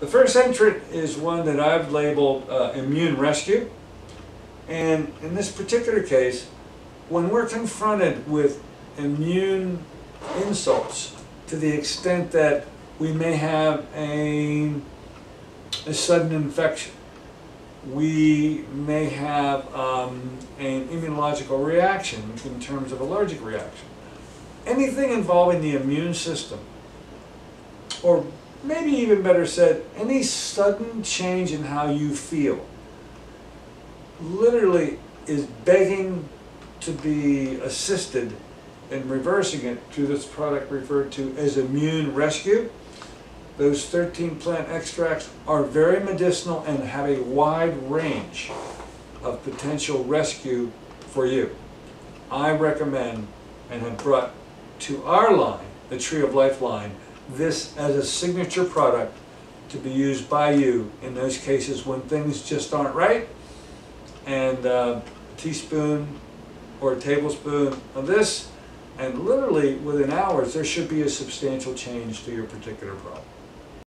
The first entrant is one that I've labeled Immune Rescue. And in this particular case, when we're confronted with immune insults to the extent that we may have a sudden infection, we may have an immunological reaction in terms of allergic reaction. Anything involving the immune system, or maybe even better said, any sudden change in how you feel, literally is begging to be assisted in reversing it through this product referred to as Immune Rescue. Those 13 plant extracts are very medicinal and have a wide range of potential rescue for you. I recommend and have brought to our line, the Tree of Life line, this as a signature product to be used by you in those cases when things just aren't right. And a teaspoon or a tablespoon of this, and literally within hours there should be a substantial change to your particular problem.